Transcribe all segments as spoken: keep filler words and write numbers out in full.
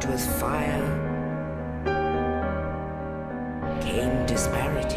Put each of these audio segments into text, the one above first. consumed with fire, came disparity.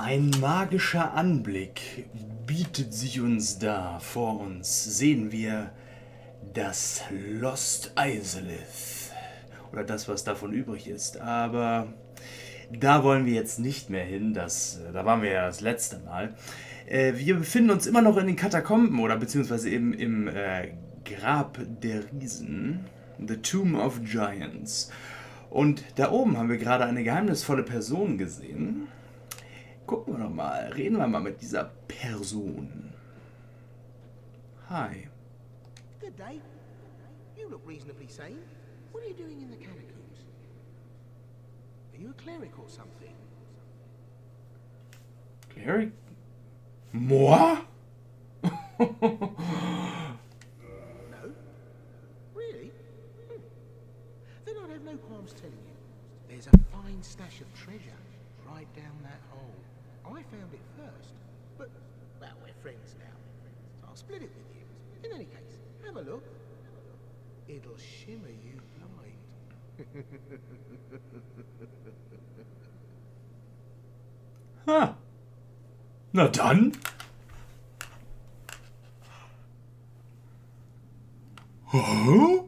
Ein magischer Anblick bietet sich uns dar. Vor uns sehen wir das Lost Izalith. Oder das, was davon übrig ist. Aber da wollen wir jetzt nicht mehr hin. Das, da waren wir ja das letzte Mal. Äh, wir befinden uns immer noch in den Katakomben. Oder beziehungsweise eben im äh, Grab der Riesen. The Tomb of Giants. Und da oben haben wir gerade eine geheimnisvolle Person gesehen. Gucken wir doch mal. Reden wir mal mit dieser Person. Hi. Good day. You look reasonably sane. What are you doing in the catacombs? Are you a cleric or something? Cleric? Moi? No? Really? Hmm. Then I'd have no qualms telling you. There's a fine stash of treasure right down that hole. I found it first, but, well, we're friends now. So I'll split it with you. In any case, have a look. It'll shimmer you blind. Ha! Na dann! Huh?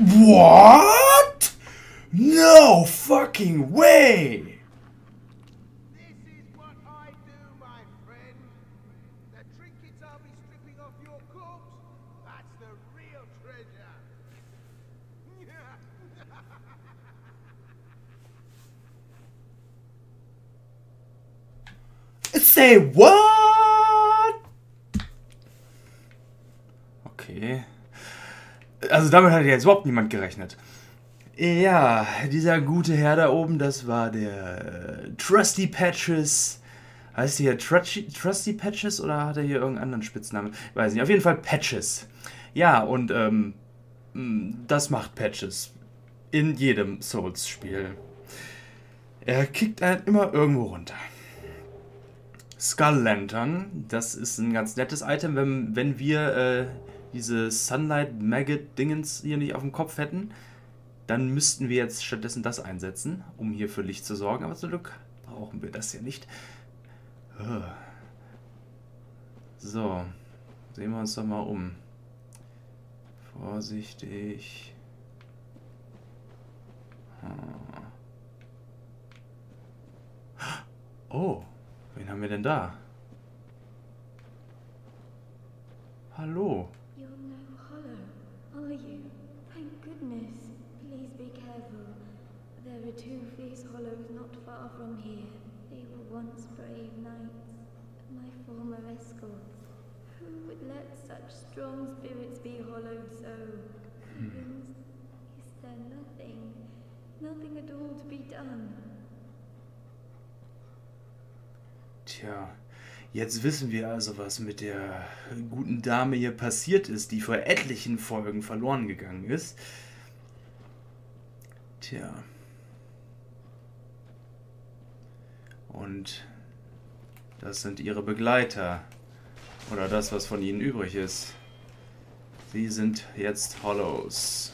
What? No fucking way! This is what I do, my friend. The trinkets I'll be stripping off your corpse, that's the real treasure. Say what? Okay. Also damit hat ja jetzt überhaupt niemand gerechnet. Ja, dieser gute Herr da oben, das war der äh, Trusty Patches. Heißt der hier Trusty, Trusty Patches oder hat er hier irgendeinen anderen Spitznamen? Weiß nicht, auf jeden Fall Patches. Ja, und ähm, das macht Patches. In jedem Souls-Spiel. Er kickt einen immer irgendwo runter. Skull Lantern, das ist ein ganz nettes Item, wenn, wenn wir... Äh, diese Sunlight Maggot Dingens hier nicht auf dem Kopf hätten, dann müssten wir jetzt stattdessen das einsetzen, um hier für Licht zu sorgen. Aber zum Glück brauchen wir das ja nicht. So, sehen wir uns doch mal um. Vorsichtig. Oh, wen haben wir denn da? Hallo. There are two fierce hollows not far from here. They were once brave knights, my former escorts. Who would let such strong spirits be hollowed so? Heavens, is there nothing, nothing at all to be done? Tja, jetzt wissen wir also, was mit der guten Dame hier passiert ist, die vor etlichen Folgen verloren gegangen ist. Tja. Und das sind ihre Begleiter. Oder das, was von ihnen übrig ist. Sie sind jetzt Hollows.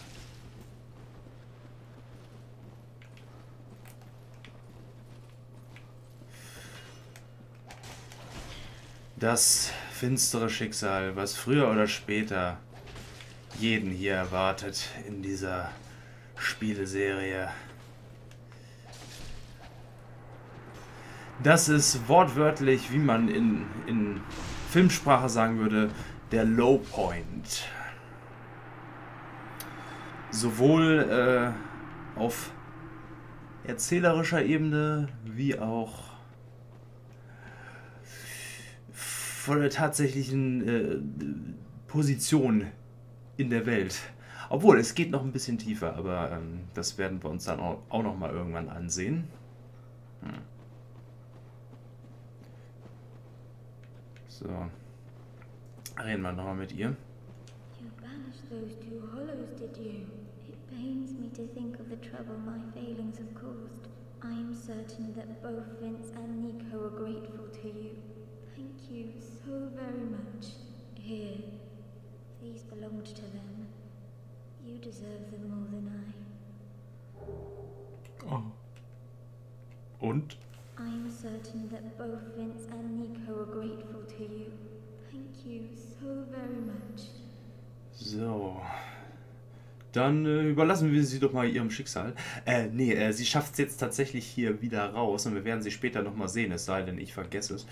Das finstere Schicksal, was früher oder später jeden hier erwartet in dieser Spieleserie. Das ist wortwörtlich, wie man in, in Filmsprache sagen würde, der Low Point. Sowohl äh, auf erzählerischer Ebene wie auch von der tatsächlichen äh, Position in der Welt. Obwohl, es geht noch ein bisschen tiefer, aber ähm, das werden wir uns dann auch, auch noch mal irgendwann ansehen. Hm. So. Reden wir nochmal mit ihr. You banished those two hollows, did you? It pains me to think of the trouble my failings have caused. I'm certain that both Vince and Nico are grateful to you. Thank you so very much. Here, these belonged to them. You deserve them more than I. Oh. Und? I'm certain that both Vince and Nico are grateful to you. Thank you so very much. So. Dann äh, überlassen wir sie doch mal ihrem Schicksal. Äh, nee, äh, sie schafft es jetzt tatsächlich hier wieder raus und wir werden sie später nochmal sehen, es sei denn, ich vergesse es.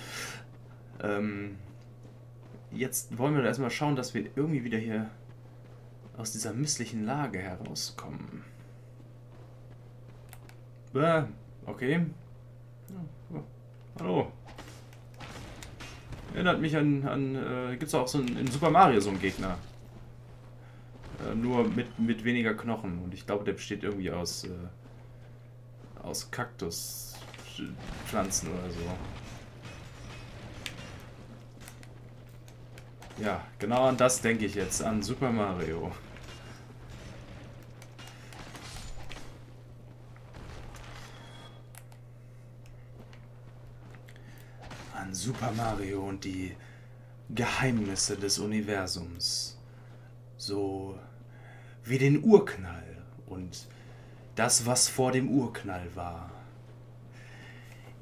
Ähm, jetzt wollen wir erstmal schauen, dass wir irgendwie wieder hier aus dieser misslichen Lage herauskommen. Äh, okay. Oh, oh. Hallo. Erinnert mich an... an äh, gibt es auch so einen, in Super Mario so einen Gegner. Nur mit, mit weniger Knochen. Und ich glaube, der besteht irgendwie aus, äh, aus Kaktuspflanzen oder so. Ja, genau an das denke ich jetzt. An Super Mario. An Super Mario und die Geheimnisse des Universums. So... wie den Urknall und das, was vor dem Urknall war.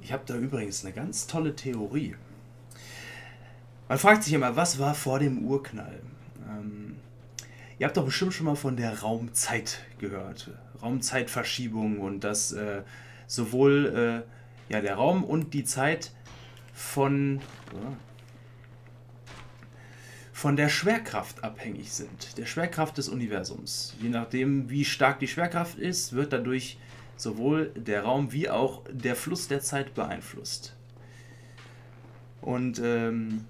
Ich habe da übrigens eine ganz tolle Theorie. Man fragt sich immer, was war vor dem Urknall? Ähm, ihr habt doch bestimmt schon mal von der Raumzeit gehört. Raumzeitverschiebung und dass äh, sowohl äh, ja, der Raum und die Zeit von... Ja, von der Schwerkraft abhängig sind, der Schwerkraft des Universums. Je nachdem, wie stark die Schwerkraft ist, wird dadurch sowohl der Raum wie auch der Fluss der Zeit beeinflusst. Und ähm,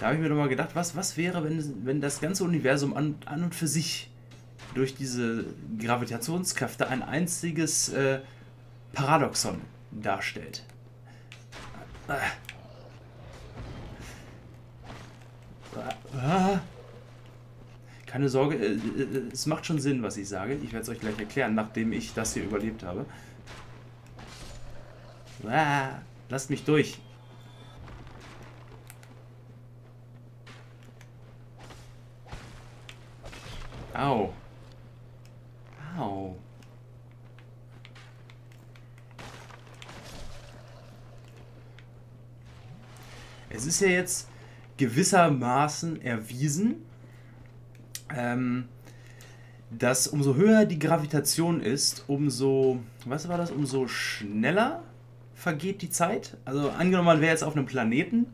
da habe ich mir doch mal gedacht, was, was wäre, wenn, wenn das ganze Universum an, an und für sich durch diese Gravitationskräfte ein einziges äh, Paradoxon darstellt. Äh. Keine Sorge, es macht schon Sinn, was ich sage. Ich werde es euch gleich erklären, nachdem ich das hier überlebt habe. Lasst mich durch. Au. Au. Es ist ja jetzt... gewissermaßen erwiesen, ähm, dass umso höher die Gravitation ist, umso, was war das, umso schneller vergeht die Zeit. Also angenommen, man wäre jetzt auf einem Planeten,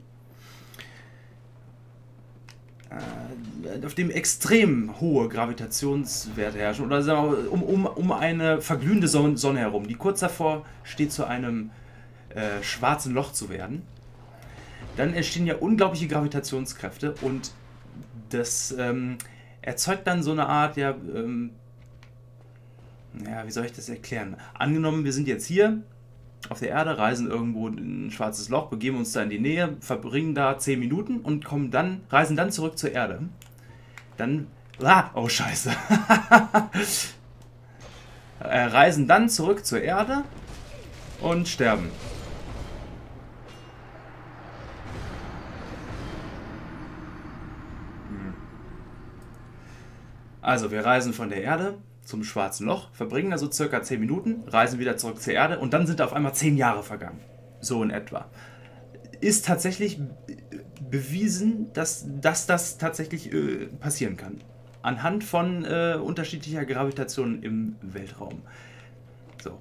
äh, auf dem extrem hohe Gravitationswerte herrschen, oder sagen wir mal, um, um, um eine verglühende Sonne, Sonne herum, die kurz davor steht, zu einem äh, schwarzen Loch zu werden. Dann entstehen ja unglaubliche Gravitationskräfte und das ähm, erzeugt dann so eine Art, ja, ähm, ja, wie soll ich das erklären? Angenommen, wir sind jetzt hier auf der Erde, reisen irgendwo in ein schwarzes Loch, begeben uns da in die Nähe, verbringen da zehn Minuten und kommen dann, reisen dann zurück zur Erde. Dann, ah, oh Scheiße. äh, reisen dann zurück zur Erde und sterben. Also, wir reisen von der Erde zum Schwarzen Loch, verbringen da so circa zehn Minuten, reisen wieder zurück zur Erde und dann sind da auf einmal zehn Jahre vergangen. So in etwa. Ist tatsächlich bewiesen, dass, dass das tatsächlich äh, passieren kann. Anhand von äh, unterschiedlicher Gravitation im Weltraum. So.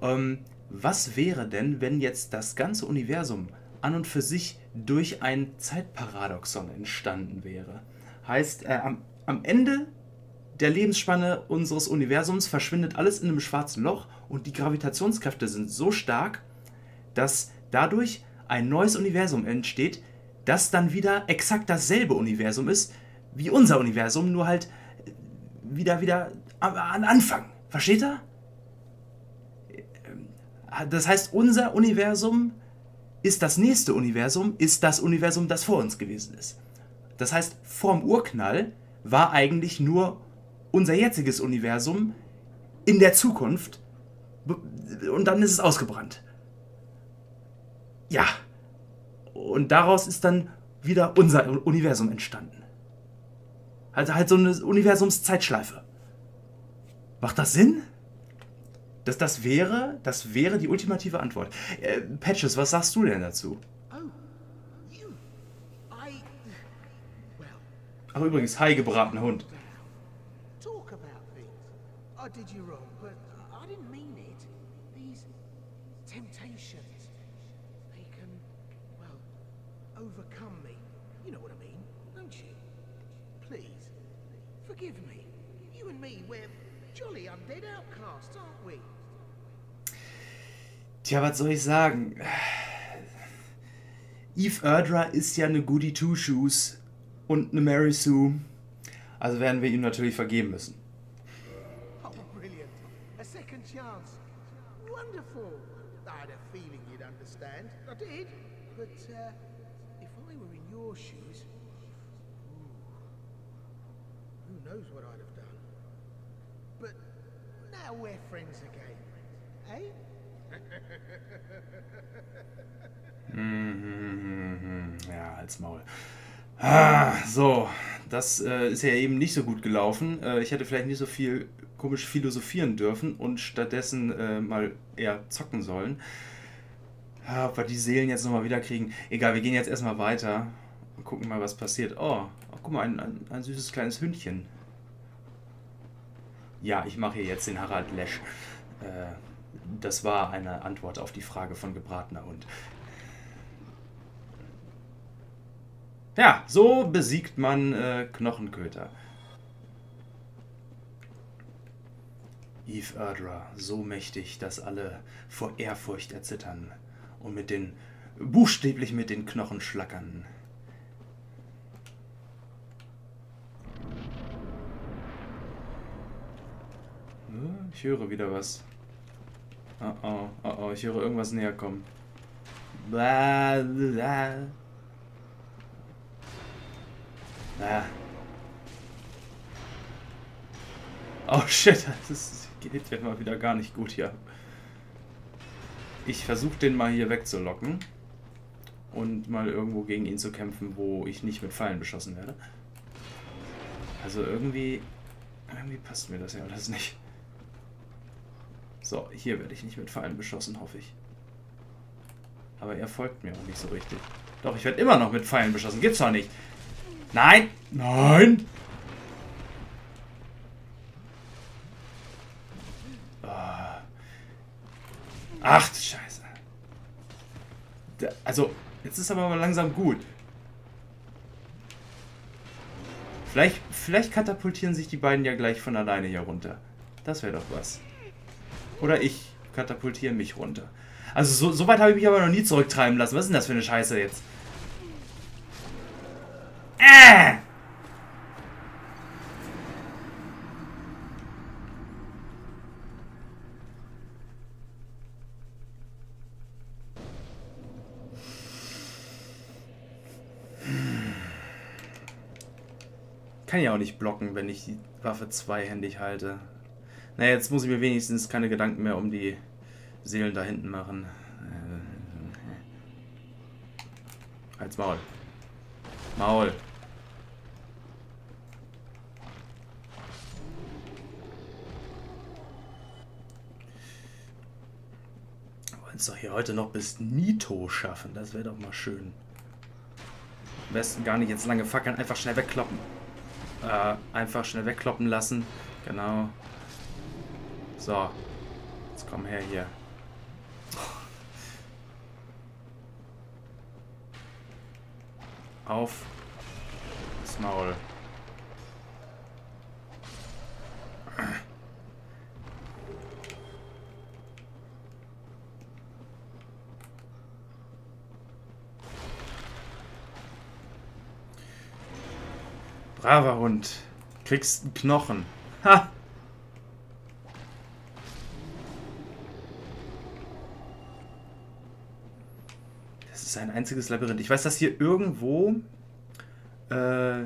Ähm, was wäre denn, wenn jetzt das ganze Universum an und für sich durch ein Zeitparadoxon entstanden wäre? Heißt, äh, am, am Ende... der Lebensspanne unseres Universums verschwindet alles in einem schwarzen Loch und die Gravitationskräfte sind so stark, dass dadurch ein neues Universum entsteht, das dann wieder exakt dasselbe Universum ist wie unser Universum, nur halt wieder, wieder an Anfang. Versteht ihr? Das heißt, unser Universum ist das nächste Universum, ist das Universum, das vor uns gewesen ist. Das heißt, vorm Urknall war eigentlich nur unser jetziges Universum in der Zukunft und dann ist es ausgebrannt. Ja. Und daraus ist dann wieder unser Universum entstanden. Also halt so eine Universumszeitschleife. Macht das Sinn? Das, das, wäre, das wäre die ultimative Antwort. Äh, Patches, was sagst du denn dazu? Ach übrigens, hi, gebratener Hund. Tja, was soll ich sagen? Everdra ist ja eine Goody Two Shoes und eine Mary Sue. Also werden wir ihm natürlich vergeben müssen. Oh, brilliant. A second chance. Wonderful. I had a feeling you'd understand. I did. But uh, if I were in your shoes, who knows what I'd have done. But now we're friends again. Hey? Ja, als Maul. Ah, so, das äh, ist ja eben nicht so gut gelaufen. Äh, ich hätte vielleicht nicht so viel komisch philosophieren dürfen und stattdessen äh, mal eher zocken sollen. Ah, ob wir die Seelen jetzt nochmal wiederkriegen. Egal, wir gehen jetzt erstmal weiter und gucken mal, was passiert. Oh, oh guck mal, ein, ein, ein süßes kleines Hündchen. Ja, ich mache hier jetzt den Harald Lesch. Äh... Das war eine Antwort auf die Frage von gebratener Hund. Ja, so besiegt man äh, Knochenköter. Everdra, so mächtig, dass alle vor Ehrfurcht erzittern und mit den buchstäblich mit den Knochen schlackern. Ich höre wieder was. Oh oh, oh oh, ich höre irgendwas näher kommen. Bla, bla. Ah. Oh shit, das geht ja mal wieder gar nicht gut hier. Ich versuche den mal hier wegzulocken. Und mal irgendwo gegen ihn zu kämpfen, wo ich nicht mit Pfeilen beschossen werde. Also irgendwie... Irgendwie passt mir das ja alles nicht. So, hier werde ich nicht mit Pfeilen beschossen, hoffe ich. Aber er folgt mir auch nicht so richtig. Doch, ich werde immer noch mit Pfeilen beschossen. Gibt's doch nicht. Nein! Nein! Ach, du Scheiße. Also, jetzt ist aber mal langsam gut. Vielleicht, vielleicht katapultieren sich die beiden ja gleich von alleine hier runter. Das wäre doch was. Oder ich katapultiere mich runter. Also so, so weit habe ich mich aber noch nie zurücktreiben lassen. Was ist denn das für eine Scheiße jetzt? Äh! Kann ja auch nicht blocken, wenn ich die Waffe zweihändig halte. Na, jetzt muss ich mir wenigstens keine Gedanken mehr um die Seelen da hinten machen. Äh, halt's Maul. Maul. Wir wollen es doch hier heute noch bis Nito schaffen. Das wäre doch mal schön. Am besten gar nicht jetzt lange fackeln. Einfach schnell wegkloppen. Äh, einfach schnell wegkloppen lassen. Genau. So, jetzt komm her hier. Auf das Maul. Braver Hund. Kriegst einen Knochen. Ha! Das ist ein einziges Labyrinth. Ich weiß, dass hier irgendwo äh,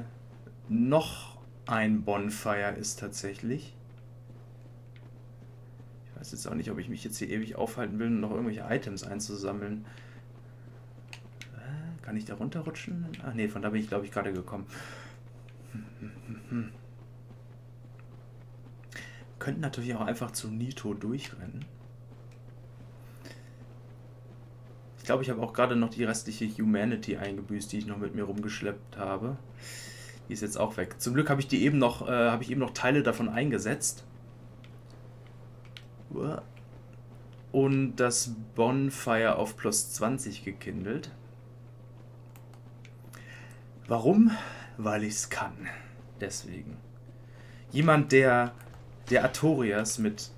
noch ein Bonfire ist tatsächlich. Ich weiß jetzt auch nicht, ob ich mich jetzt hier ewig aufhalten will, um noch irgendwelche Items einzusammeln. Äh, kann ich da runterrutschen? Ach nee, von da bin ich, glaube ich, gerade gekommen. Wir könnten natürlich auch einfach zu Nito durchrennen. Ich glaube, ich habe auch gerade noch die restliche Humanity eingebüßt, die ich noch mit mir rumgeschleppt habe. Die ist jetzt auch weg. Zum Glück habe ich die eben noch, äh, habe ich eben noch Teile davon eingesetzt. Und das Bonfire auf plus zwanzig gekindelt. Warum? Weil ich es kann. Deswegen. Jemand, der, der Artorias mit,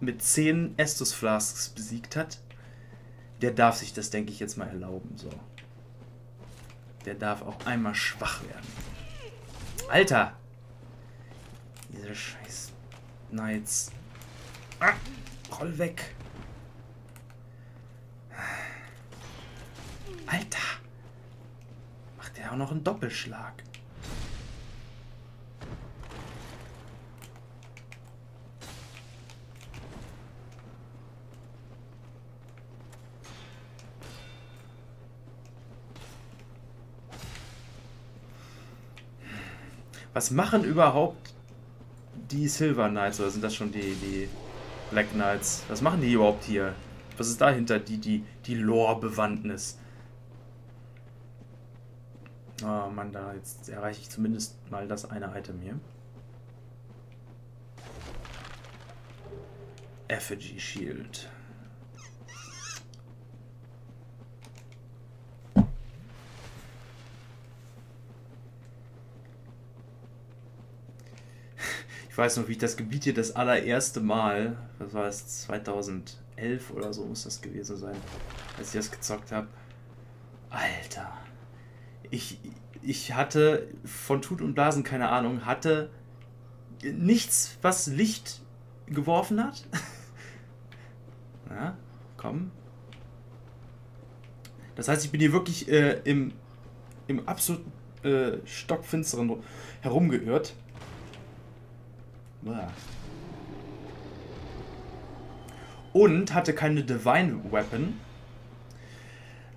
mit zehn Estus Flasks besiegt hat, der darf sich das, denke ich, jetzt mal erlauben. So. Der darf auch einmal schwach werden. Alter! Diese scheiß Knights. Ah! Roll weg! Alter! Macht der auch noch einen Doppelschlag? Was machen überhaupt die Silver Knights, oder sind das schon die, die Black Knights? Was machen die überhaupt hier? Was ist dahinter, die, die, die Lore-Bewandtnis? Oh Mann, da jetzt erreiche ich zumindest mal das eine Item hier. Effigy Shield. Ich weiß noch, wie ich das Gebiet hier das allererste Mal, das war es zweitausendelf oder so muss das gewesen sein, als ich das gezockt habe. Alter, ich, ich hatte von Tut und Blasen keine Ahnung, hatte nichts, was Licht geworfen hat. Na, komm. Das heißt, ich bin hier wirklich äh, im, im absolut äh, Stockfinsteren herumgeirrt. Und hatte keine Divine Weapon,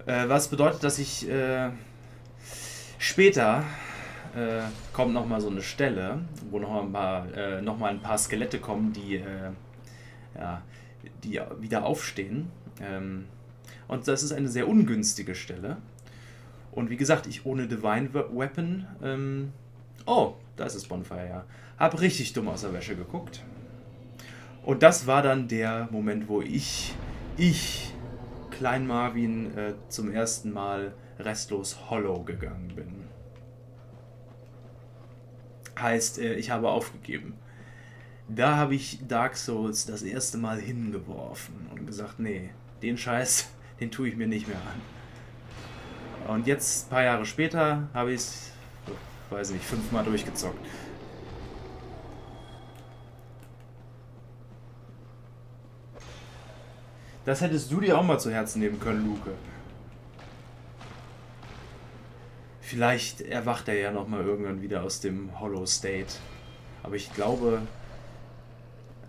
äh, was bedeutet, dass ich äh, später äh, kommt nochmal so eine Stelle, wo nochmal ein paar, äh, noch mal ein paar Skelette kommen, die, äh, ja, die wieder aufstehen. Ähm, und das ist eine sehr ungünstige Stelle. Und wie gesagt, ich ohne Divine Weapon... Ähm, oh, da ist das Bonfire, ja. Hab richtig dumm aus der Wäsche geguckt. Und das war dann der Moment, wo ich, ich, Klein Marvin, äh, zum ersten Mal restlos hollow gegangen bin. Heißt, äh, ich habe aufgegeben. Da habe ich Dark Souls das erste Mal hingeworfen und gesagt, nee, den Scheiß, den tue ich mir nicht mehr an. Und jetzt, ein paar Jahre später, habe ich es, weiß nicht, fünfmal durchgezockt. Das hättest du dir auch mal zu Herzen nehmen können, Luke. Vielleicht erwacht er ja nochmal irgendwann wieder aus dem Hollow State. Aber ich glaube,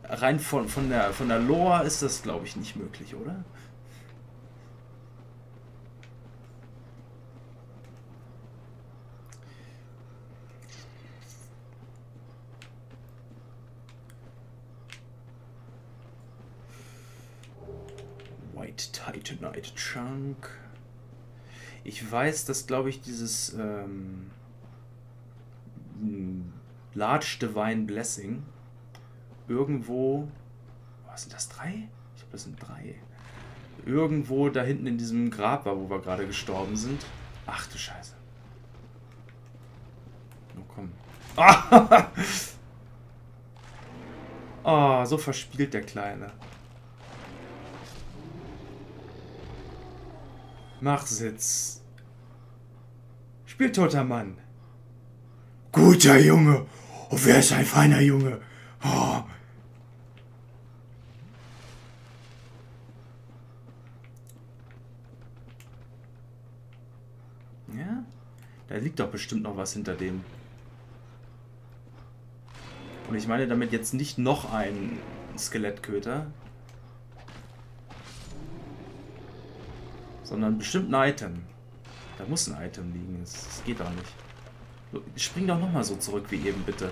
rein von, von, der, von der Lore ist das, glaube ich, nicht möglich, oder? White Titanite Chunk. Ich weiß, dass, glaube ich, dieses ähm, Large Divine Blessing irgendwo... Was sind das, drei? Ich glaube, das sind drei. Irgendwo da hinten in diesem Grab war, wo wir gerade gestorben sind. Ach du Scheiße. Oh, komm. Ah! Oh, so verspielt der Kleine. Mach Sitz. Spieltoter Mann. Guter Junge. Oh, wer ist ein feiner Junge? Oh. Ja, da liegt doch bestimmt noch was hinter dem. Und ich meine damit jetzt nicht noch ein Skelettköter, sondern bestimmt ein Item. Da muss ein Item liegen, das geht doch nicht. So, spring doch nochmal so zurück wie eben, bitte.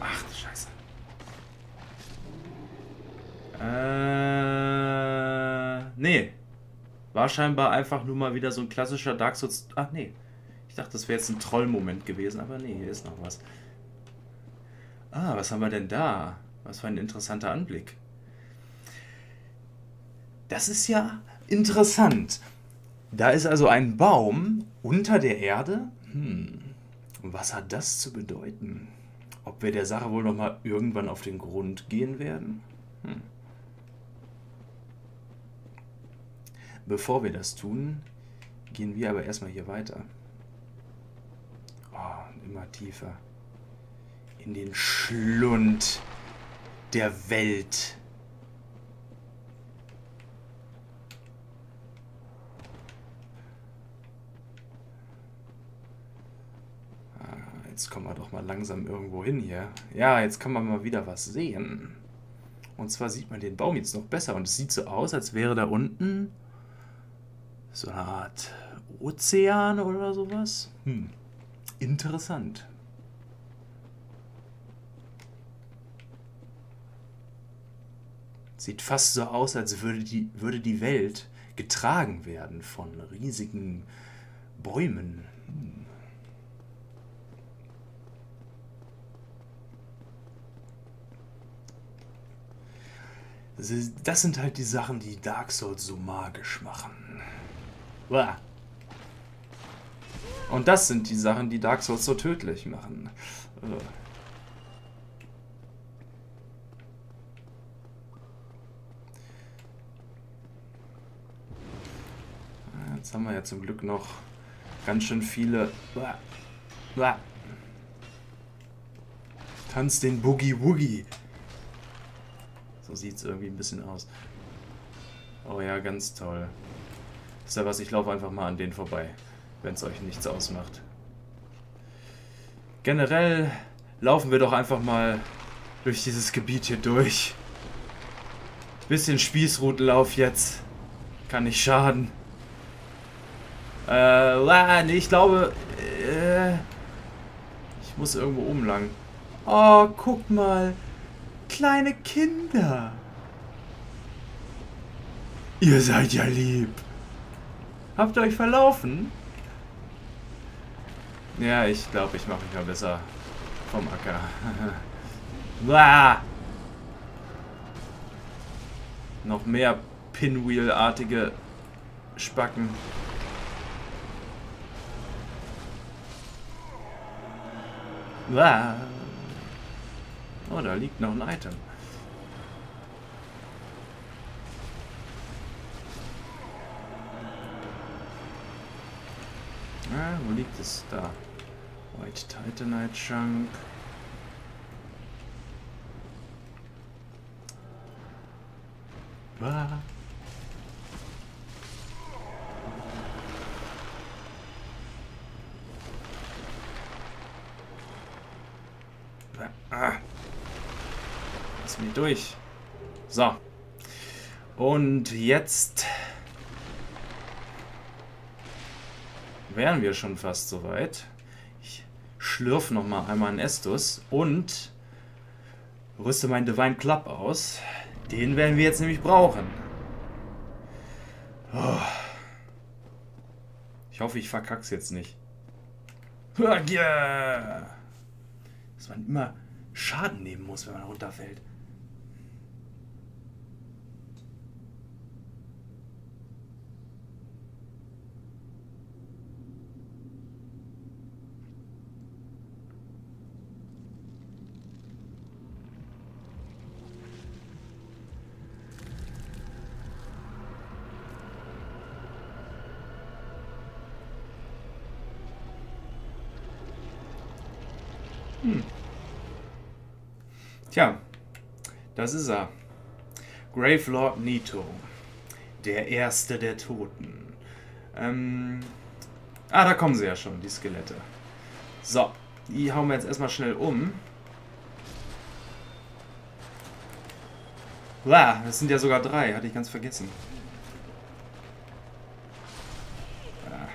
Ach, Scheiße. Äh, nee. War scheinbar einfach nur mal wieder so ein klassischer Dark Souls... Ach, nee. Ich dachte, das wäre jetzt ein Trollmoment gewesen, aber nee, hier ist noch was. Ah, was haben wir denn da? Was für ein interessanter Anblick. Das ist ja interessant. Da ist also ein Baum unter der Erde. Hm, was hat das zu bedeuten? Ob wir der Sache wohl nochmal irgendwann auf den Grund gehen werden? Hm. Bevor wir das tun, gehen wir aber erstmal hier weiter. Oh, immer tiefer. In den Schlund der Welt. Jetzt kommen wir doch mal langsam irgendwo hin hier. Ja, jetzt kann man mal wieder was sehen. Und zwar sieht man den Baum jetzt noch besser. Und es sieht so aus, als wäre da unten so eine Art Ozean oder sowas. Hm. Interessant. Sieht fast so aus, als würde die, würde die Welt getragen werden von riesigen Bäumen. Hm. Das sind halt die Sachen, die Dark Souls so magisch machen. Und das sind die Sachen, die Dark Souls so tödlich machen. Jetzt haben wir ja zum Glück noch ganz schön viele... Tanz den Boogie-Woogie. So sieht es irgendwie ein bisschen aus. Oh ja, ganz toll. Ist ja was, ich laufe einfach mal an denen vorbei, wenn es euch nichts ausmacht. Generell laufen wir doch einfach mal durch dieses Gebiet hier durch. Bisschen Spießrutenlauf jetzt. Kann nicht schaden. Äh, ich glaube... Äh, ich muss irgendwo oben lang. Oh, guck mal. Kleine Kinder. Ihr seid ja lieb. Habt ihr euch verlaufen? Ja, ich glaube, ich mache mich mal besser vom Acker. Noch mehr Pinwheel-artige Spacken. Wah. Oh, da liegt noch ein Item. Ah, wo liegt es? Da. White Titanite Chunk. Ah. Ah. Mir durch. So. Und jetzt wären wir schon fast soweit. Ich schlürfe nochmal einmal einen Estus und rüste meinen Divine Club aus. Den werden wir jetzt nämlich brauchen. Oh. Ich hoffe, ich verkack's jetzt nicht. Dass man immer Schaden nehmen muss, wenn man runterfällt. Hm. Tja, das ist er. Gravelord Nito. Der Erste der Toten. Ähm... Ah, da kommen sie ja schon, die Skelette. So, die hauen wir jetzt erstmal schnell um. Wow, das sind ja sogar drei, hatte ich ganz vergessen. Ah.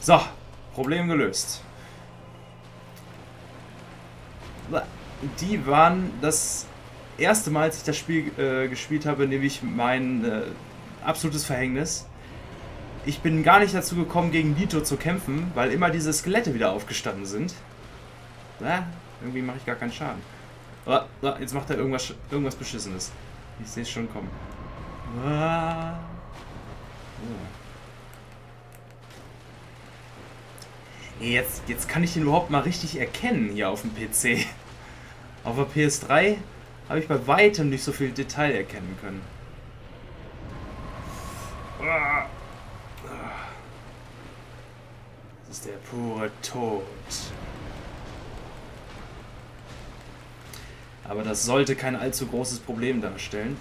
So, Problem gelöst. Die waren das erste Mal, als ich das Spiel äh, gespielt habe, nehme ich mein... Äh, absolutes Verhängnis. Ich bin gar nicht dazu gekommen, gegen Nito zu kämpfen, weil immer diese Skelette wieder aufgestanden sind. Ah, irgendwie mache ich gar keinen Schaden. Ah, ah, jetzt macht er irgendwas, irgendwas Beschissenes. Ich sehe es schon kommen. Ah. Oh. Jetzt, jetzt kann ich den überhaupt mal richtig erkennen hier auf dem P C. Auf der P S drei habe ich bei weitem nicht so viel Detail erkennen können. Das ist der pure Tod. Aber das sollte kein allzu großes Problem darstellen.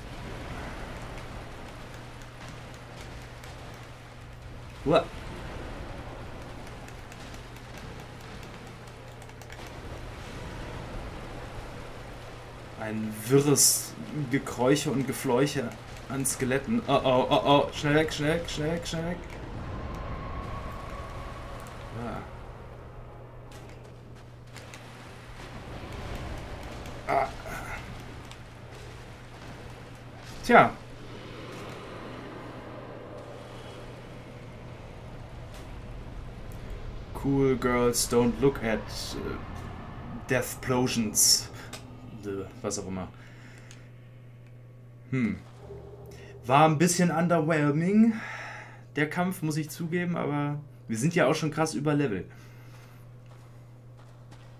Uah. Ein wirres Gekräusche und Gefleuche an Skeletten. Oh, oh, oh, oh. Schnell weg, schnell weg, schnell weg, schnell weg. Ah. Ah. Tja. Cool girls don't look at uh, Deathplosions. Was auch immer. Hm. War ein bisschen underwhelming, der Kampf, muss ich zugeben, aber wir sind ja auch schon krass überlevelt.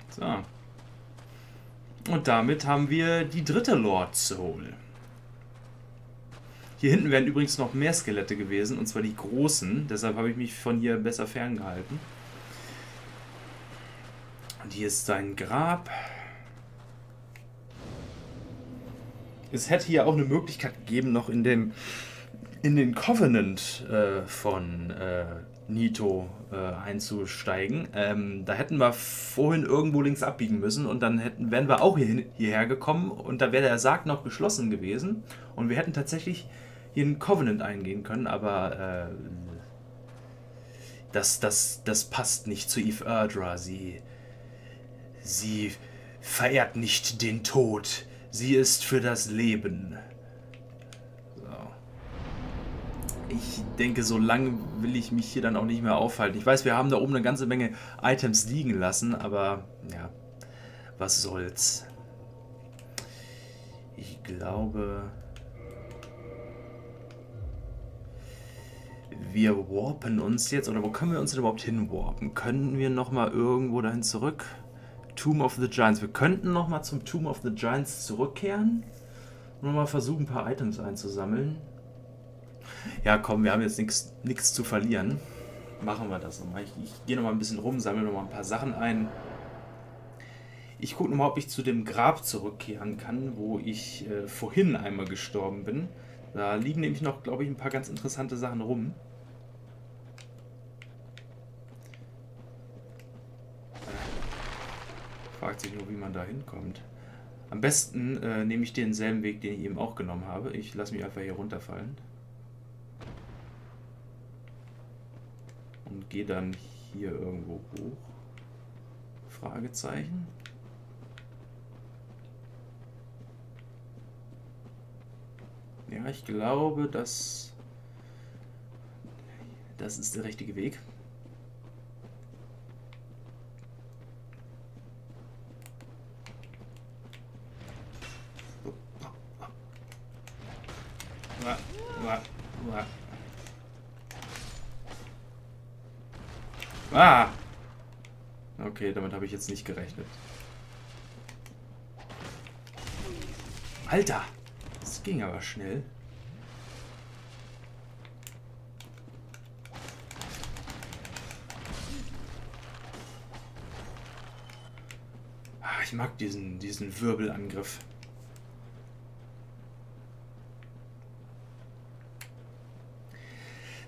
So. Und damit haben wir die dritte Lord Soul. Hier hinten wären übrigens noch mehr Skelette gewesen, und zwar die großen, deshalb habe ich mich von hier besser ferngehalten. Und hier ist sein Grab. Es hätte hier auch eine Möglichkeit gegeben, noch in, dem, in den Covenant äh, von äh, Nito äh, einzusteigen. Ähm, da hätten wir vorhin irgendwo links abbiegen müssen und dann hätten, wären wir auch hier, hierher gekommen und da wäre der Sarg noch geschlossen gewesen. Und wir hätten tatsächlich hier in Covenant eingehen können, aber äh, das, das, das passt nicht zu Everdra. Sie, sie verehrt nicht den Tod. Sie ist für das Leben. So. Ich denke, so lange will ich mich hier dann auch nicht mehr aufhalten. Ich weiß, wir haben da oben eine ganze Menge Items liegen lassen, aber ja, was soll's. Ich glaube, wir warpen uns jetzt, oder wo können wir uns denn überhaupt hinwarpen? Können wir nochmal irgendwo dahin zurück? Tomb of the Giants. Wir könnten nochmal zum Tomb of the Giants zurückkehren und nochmal versuchen, ein paar Items einzusammeln. Ja, komm, wir haben jetzt nichts zu verlieren. Machen wir das nochmal. Ich, ich gehe nochmal ein bisschen rum, sammle nochmal ein paar Sachen ein. Ich gucke nochmal, ob ich zu dem Grab zurückkehren kann, wo ich äh, vorhin einmal gestorben bin. Da liegen nämlich noch, glaube ich, ein paar ganz interessante Sachen rum. Fragt sich nur, wie man da hinkommt. Am besten äh, nehme ich denselben Weg, den ich eben auch genommen habe. Ich lasse mich einfach hier runterfallen. Und gehe dann hier irgendwo hoch. Fragezeichen. Ja, ich glaube, dass das ist der richtige Weg. Ah! Okay, damit habe ich jetzt nicht gerechnet. Alter! Das ging aber schnell. Ich mag diesen, diesen Wirbelangriff.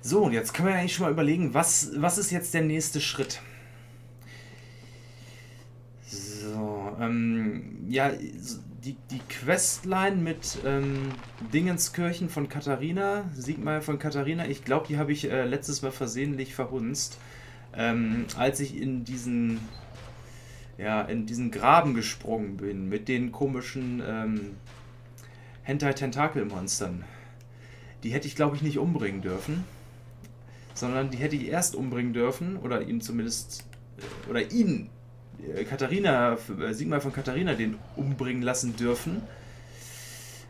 So, und jetzt können wir eigentlich schon mal überlegen, was, was ist jetzt der nächste Schritt? So, ähm, ja, die, die Questline mit ähm, Dingenskirchen von Katarina, Siegmeyer von Katarina, ich glaube, die habe ich äh, letztes Mal versehentlich verhunzt, ähm, als ich in diesen, ja, in diesen Graben gesprungen bin mit den komischen ähm, Hentai-Tentakel-Monstern. Die hätte ich, glaube ich, nicht umbringen dürfen. Sondern die hätte ich erst umbringen dürfen, oder ihm zumindest, oder ihn, Katarina, Siegmeyer von Katarina, den umbringen lassen dürfen.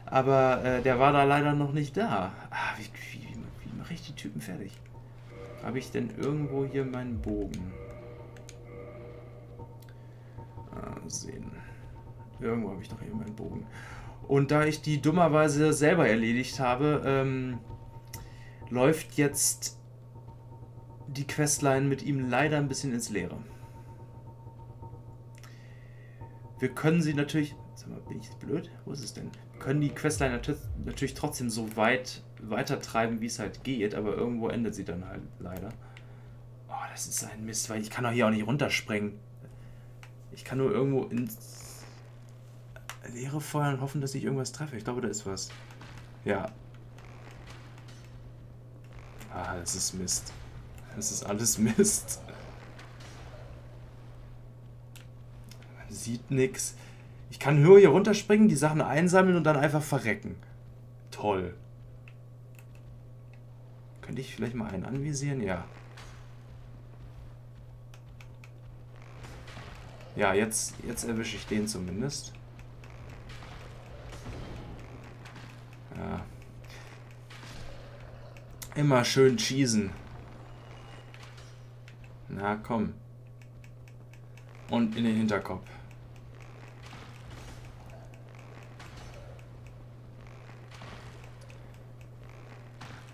Aber äh, der war da leider noch nicht da. Ah, wie, wie, wie mache ich die Typen fertig? Habe ich denn irgendwo hier meinen Bogen? Ah, sehen. Irgendwo habe ich doch hier meinen Bogen. Und da ich die dummerweise selber erledigt habe, ähm, läuft jetzt die Questline mit ihm leider ein bisschen ins Leere. Wir können sie natürlich... Sag mal, bin ich jetzt blöd? Wo ist es denn? Wir können die Questline natür natürlich trotzdem so weit weitertreiben, wie es halt geht, aber irgendwo endet sie dann halt leider. Oh, das ist ein Mist, weil ich kann doch hier auch nicht runterspringen. Ich kann nur irgendwo ins Leere feuern und hoffen, dass ich irgendwas treffe. Ich glaube, da ist was. Ja. Ah, das ist Mist. Das ist alles Mist. Man sieht nichts. Ich kann nur hier runterspringen, die Sachen einsammeln und dann einfach verrecken. Toll. Könnte ich vielleicht mal einen anvisieren? Ja. Ja, jetzt, jetzt erwische ich den zumindest. Ja. Immer schön cheesen. Na komm. Und in den Hinterkopf.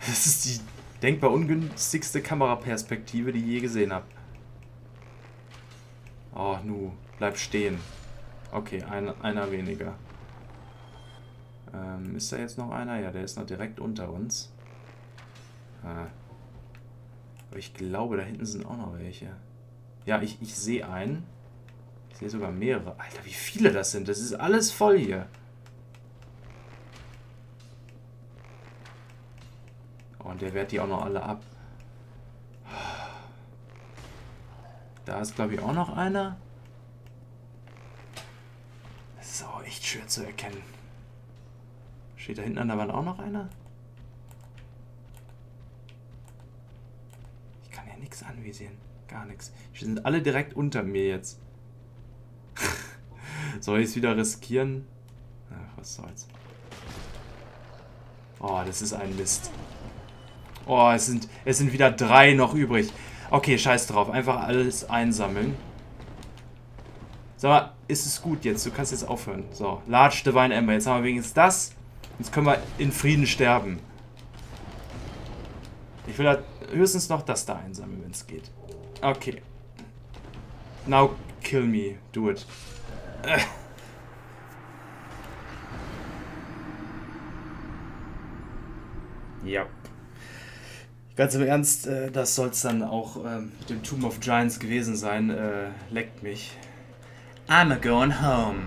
Das ist die denkbar ungünstigste Kameraperspektive, die ich je gesehen habe. Oh, nu. Bleib stehen. Okay, ein, einer weniger. Ähm, ist da jetzt noch einer? Ja, der ist noch direkt unter uns. Ah. Aber ich glaube, da hinten sind auch noch welche. Ja, ich, ich sehe einen. Ich sehe sogar mehrere. Alter, wie viele das sind. Das ist alles voll hier. Oh, und der wehrt die auch noch alle ab. Da ist, glaube ich, auch noch einer. Das ist auch echt schwer zu erkennen. Steht da hinten an der Wand auch noch einer? Nichts anvisieren. Gar nichts. Die sind alle direkt unter mir jetzt. Soll ich es wieder riskieren? Ach, was soll's. Oh, das ist ein Mist. Oh, es sind, es sind wieder drei noch übrig. Okay, scheiß drauf. Einfach alles einsammeln. Sag mal, ist es gut jetzt? Du kannst jetzt aufhören. So, Large Divine Ember. Jetzt haben wir wenigstens das. Jetzt können wir in Frieden sterben. Ich will da höchstens noch das da einsammeln, wenn es geht. Okay. Now kill me. Do it. Äh. Ja. Ganz im Ernst, äh, das soll es dann auch äh, mit dem Tomb of Giants gewesen sein. Äh, leckt mich. I'm a going home.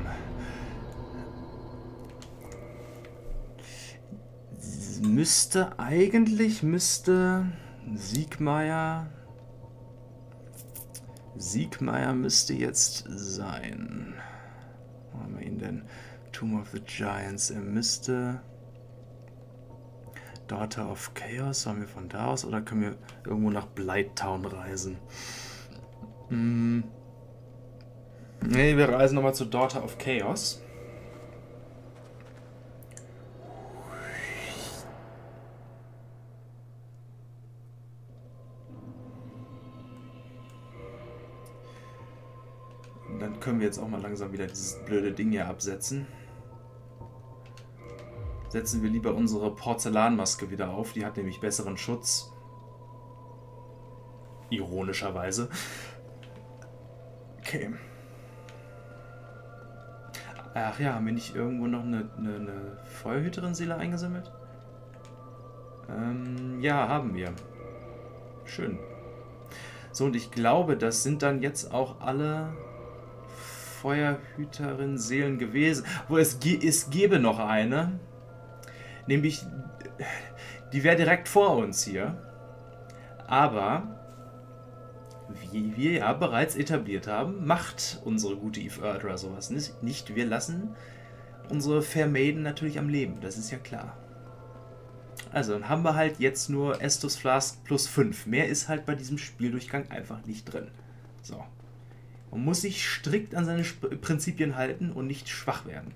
Müsste eigentlich, müsste Siegmeyer, Siegmeyer müsste jetzt sein. Wo haben wir ihn denn? Tomb of the Giants, er müsste Daughter of Chaos, sollen wir von da aus oder können wir irgendwo nach Blighttown reisen? Hm. Ne, wir reisen nochmal zu Daughter of Chaos. Dann können wir jetzt auch mal langsam wieder dieses blöde Ding hier absetzen. Setzen wir lieber unsere Porzellanmaske wieder auf. Die hat nämlich besseren Schutz. Ironischerweise. Okay. Ach ja, haben wir nicht irgendwo noch eine, eine, eine Feuerhüterin-Seele eingesammelt? Ähm, ja, haben wir. Schön. So, und ich glaube, das sind dann jetzt auch alle Feuerhüterin-Seelen gewesen. Wo es, es gäbe noch eine. Nämlich, die wäre direkt vor uns hier. Aber, wie wir ja bereits etabliert haben, macht unsere gute Everdra sowas nicht. Wir lassen unsere Fair Maiden natürlich am Leben, das ist ja klar. Also, dann haben wir halt jetzt nur Estus Flask plus fünf. Mehr ist halt bei diesem Spieldurchgang einfach nicht drin. So. Man muss sich strikt an seine Prinzipien halten und nicht schwach werden.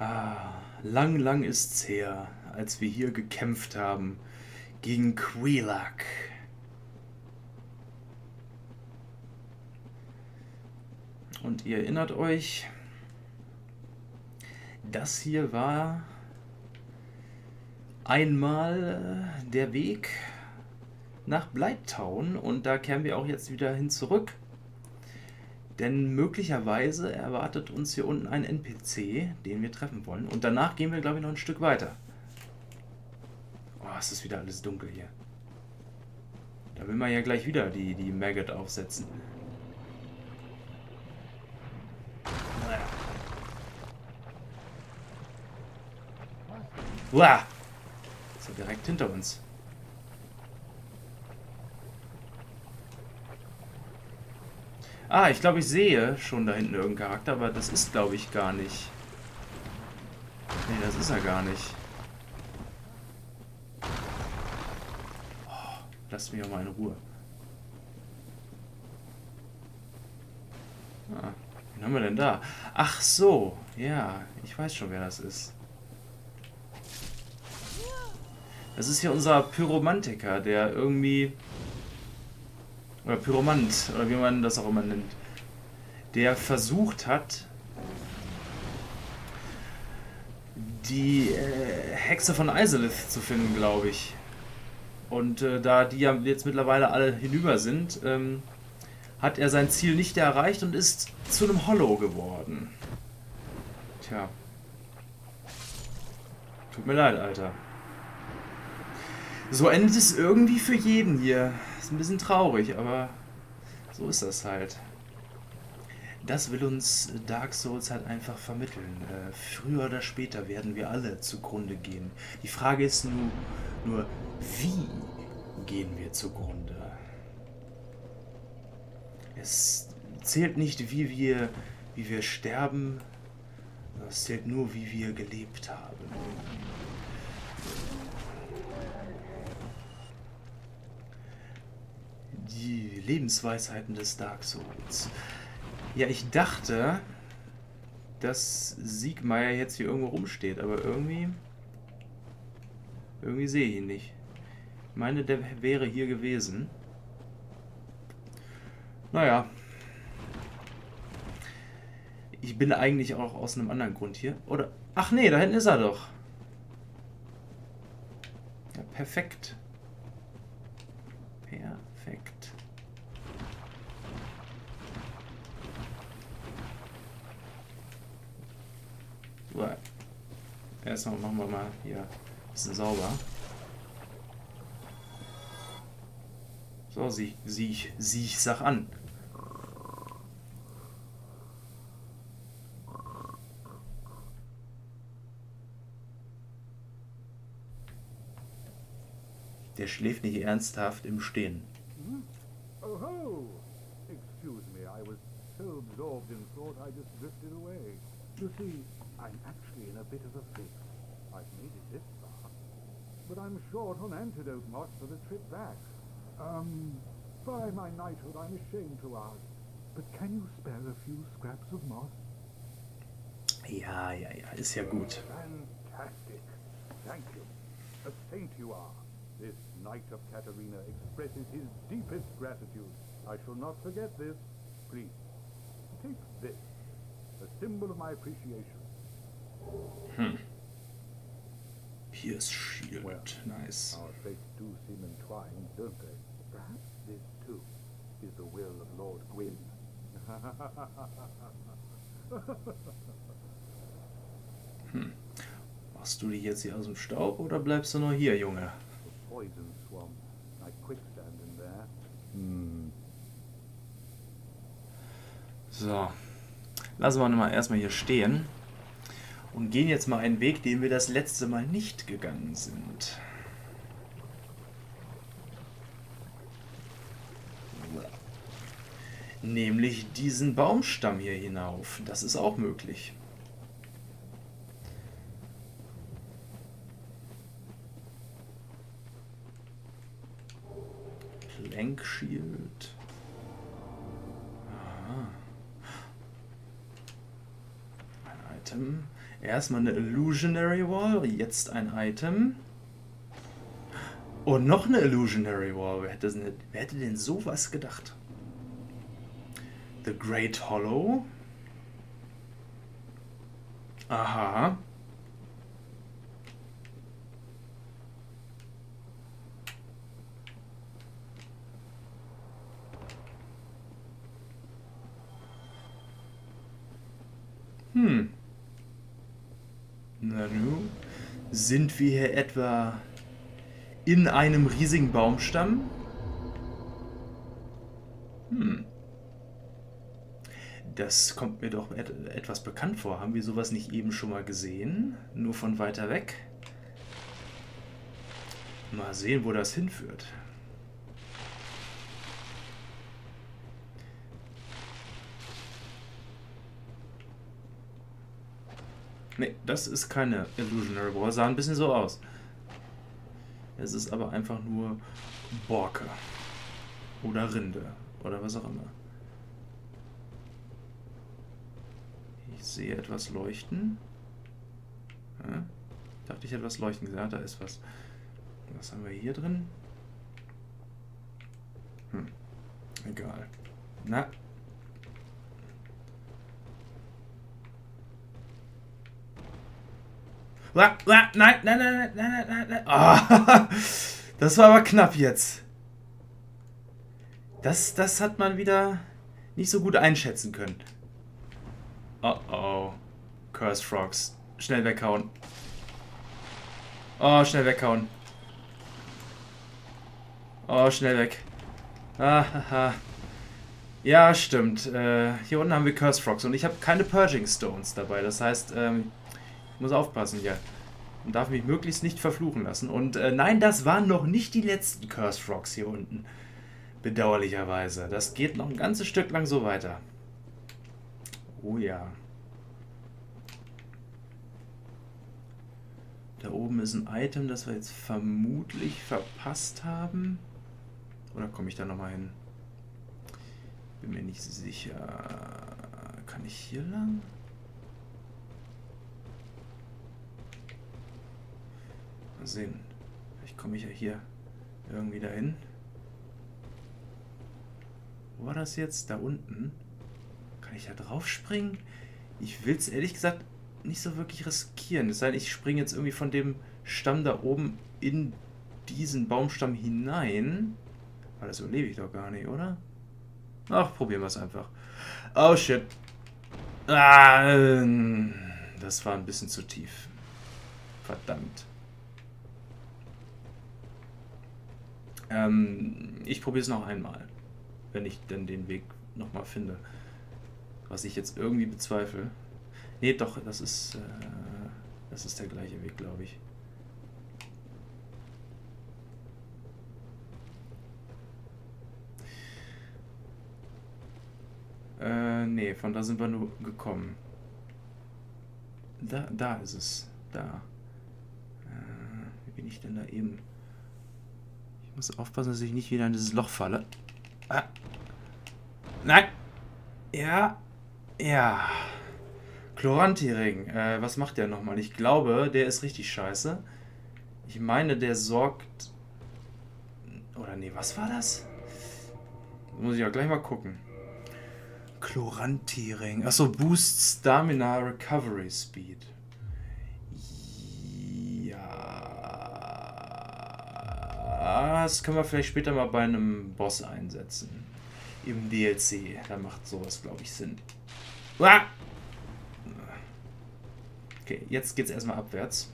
Ah, lang, lang ist's her, als wir hier gekämpft haben gegen Quelaag. Und ihr erinnert euch, das hier war einmal der Weg nach Blighttown und da kehren wir auch jetzt wieder hin zurück. Denn möglicherweise erwartet uns hier unten ein N P C, den wir treffen wollen. Und danach gehen wir, glaube ich, noch ein Stück weiter. Oh, es ist wieder alles dunkel hier. Da will man ja gleich wieder die, die Maggot aufsetzen. Uah! Ist ja direkt hinter uns. Ah, ich glaube, ich sehe schon da hinten irgendeinen Charakter, aber das ist, glaube ich, gar nicht. Nee, das ist er gar nicht. Oh, lasst mich auch mal in Ruhe. Ah, wen haben wir denn da? Ach so, ja, ich weiß schon, wer das ist. Das ist hier unser Pyromantiker, der irgendwie... Oder Pyromant, oder wie man das auch immer nennt, der versucht hat, die äh, Hexe von Izalith zu finden, glaube ich. Und äh, da die ja jetzt mittlerweile alle hinüber sind, ähm, hat er sein Ziel nicht erreicht und ist zu einem Hollow geworden. Tja. Tut mir leid, Alter. So endet es irgendwie für jeden hier. Ist ein bisschen traurig, aber so ist das halt. Das will uns Dark Souls halt einfach vermitteln. Äh, früher oder später werden wir alle zugrunde gehen. Die Frage ist nur, nur wie gehen wir zugrunde? Es zählt nicht, wie wir, wie wir sterben. Es zählt nur, wie wir gelebt haben. Die Lebensweisheiten des Dark Souls. Ja, ich dachte, dass Siegmeyer jetzt hier irgendwo rumsteht, aber irgendwie... Irgendwie sehe ich ihn nicht. Ich meine, der wäre hier gewesen. Naja. Ich bin eigentlich auch aus einem anderen Grund hier. Oder... Ach nee, da hinten ist er doch. Ja, perfekt. Perfekt. Erstmal machen wir mal hier ein bisschen sauber. So, sieh ich, sieh ich, sag an. Der schläft nicht ernsthaft im Stehen. Oho! Excuse me, I was so absorbed in thought I just drifted away. You see, I'm actually in a bit of a fix. I've made it this far, but I'm short on antidote marks for the trip back. Um, by my knighthood, I'm ashamed to ask, but can you spare a few scraps of moss? Ja, ja, ja, ist ja gut. Fantastic. Thank you. A saint you are. This Knight of Katarina expresses his deepest gratitude. I shall not forget this. Please, take this, a symbol of my appreciation. Pierce Shield. Nice. Hm. Machst du dich jetzt hier aus dem Staub oder bleibst du noch hier, Junge? Hm. So. Lassen wir mal erstmal hier stehen. Und gehen jetzt mal einen Weg, den wir das letzte Mal nicht gegangen sind. Nämlich diesen Baumstamm hier hinauf. Das ist auch möglich. Plank-Shield. Ein Item. Erstmal eine Illusionary Wall, jetzt ein Item. Und noch eine Illusionary Wall. Wer hätte denn, wer hätte denn sowas gedacht? The Great Hollow. Aha. Hm. Na nun, sind wir hier etwa in einem riesigen Baumstamm? Hm. Das kommt mir doch et etwas bekannt vor. Haben wir sowas nicht eben schon mal gesehen? Nur von weiter weg? Mal sehen, wo das hinführt. Ne, das ist keine Illusionary Wall. Sah ein bisschen so aus. Es ist aber einfach nur Borke. Oder Rinde. Oder was auch immer. Ich sehe etwas leuchten. Ja, dachte ich, etwas leuchten gesagt. Ja, da ist was. Was haben wir hier drin? Hm. Egal. Na. Nein, nein, nein, nein, nein, nein, nein. Oh, das war aber knapp jetzt. Das, das hat man wieder nicht so gut einschätzen können. Oh oh. Cursed Frogs. Schnell weghauen. Oh, schnell weghauen. Oh, schnell weg. Ah, haha. Ja, stimmt. Äh, hier unten haben wir Cursed Frogs und ich habe keine Purging Stones dabei. Das heißt, ähm, ich muss aufpassen hier. Und darf mich möglichst nicht verfluchen lassen. Und äh, nein, das waren noch nicht die letzten Cursed Frogs hier unten. Bedauerlicherweise. Das geht noch ein ganzes Stück lang so weiter. Oh ja. Da oben ist ein Item, das wir jetzt vermutlich verpasst haben. Oder komme ich da nochmal hin? Bin mir nicht sicher. Kann ich hier lang? Mal sehen. Vielleicht komme ich ja hier irgendwie dahin. Wo war das jetzt? Da unten? Kann ich da drauf springen? Ich will es ehrlich gesagt nicht so wirklich riskieren. Es sei denn, ich springe jetzt irgendwie von dem Stamm da oben in diesen Baumstamm hinein. Aber das überlebe ich doch gar nicht, oder? Ach, probieren wir es einfach. Oh shit. Ah, das war ein bisschen zu tief. Verdammt. Ähm, ich probiere es noch einmal. Wenn ich denn den Weg nochmal finde. Was ich jetzt irgendwie bezweifle. Ne, doch, das ist, äh, das ist der gleiche Weg, glaube ich. Äh, ne, von da sind wir nur gekommen. Da, da ist es. Da. Äh, wie bin ich denn da eben? Ich muss aufpassen, dass ich nicht wieder in dieses Loch falle. Ah. Nein! Ja... Ja, Chloranthy Ring, äh, was macht der nochmal? Ich glaube, der ist richtig scheiße. Ich meine, der sorgt... Oder nee, was war das? Muss ich ja gleich mal gucken. Chloranthy Ring, achso, Boost Stamina Recovery Speed. Ja... das können wir vielleicht später mal bei einem Boss einsetzen. Im D L C. Da macht sowas, glaube ich, Sinn. Uah! Okay, jetzt geht's erstmal abwärts.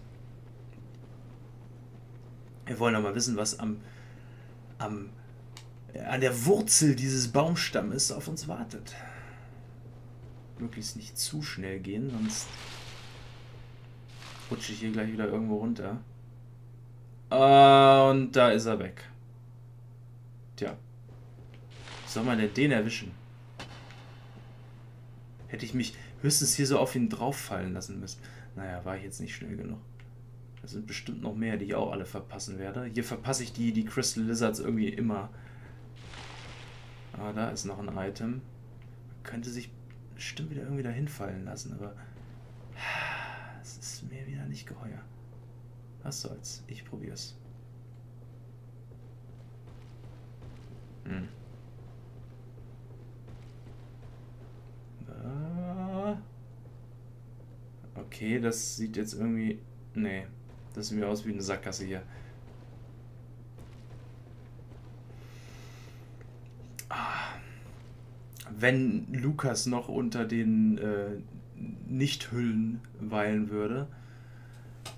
Wir wollen aber wissen, was am, am, an der Wurzel dieses Baumstammes auf uns wartet. Möglichst nicht zu schnell gehen, sonst rutsche ich hier gleich wieder irgendwo runter. Und da ist er weg. Tja. Wie soll man denn den erwischen? Hätte ich mich höchstens hier so auf ihn drauf fallen lassen müssen. Naja, war ich jetzt nicht schnell genug. Da sind bestimmt noch mehr, die ich auch alle verpassen werde. Hier verpasse ich die, die Crystal Lizards irgendwie immer. Ah, da ist noch ein Item. Man könnte sich bestimmt wieder irgendwie dahin fallen lassen, aber es ist mir wieder nicht geheuer. Was soll's? Ich probier's. Hm. Da. Okay, das sieht jetzt irgendwie... Nee, das sieht mir aus wie eine Sackgasse hier. Ah. Wenn Lukas noch unter den äh, Nicht-Hüllen weilen würde...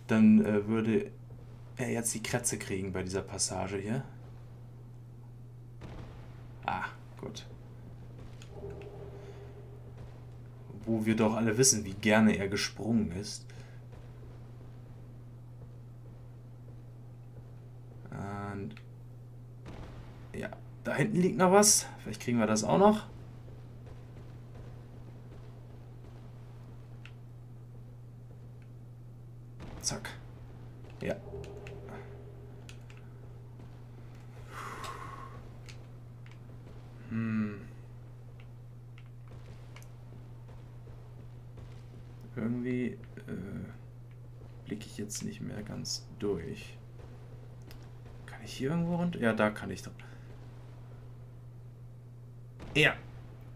Dann äh, würde er jetzt die Kratze kriegen bei dieser Passage hier. Ah, gut. Wo wir doch alle wissen, wie gerne er gesprungen ist. Und ja, da hinten liegt noch was. Vielleicht kriegen wir das auch noch. Zack. Ja. Hm. Irgendwie äh, blicke ich jetzt nicht mehr ganz durch. Kann ich hier irgendwo runter? Ja, da kann ich doch. Ja.